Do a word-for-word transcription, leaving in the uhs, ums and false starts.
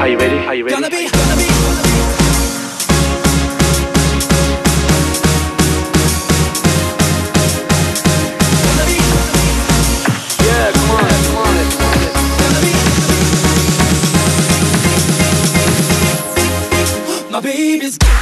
Are you ready? Gonna be, gonna be, gonna be. Yeah, come on, come on. Gonna be, gonna be. My baby's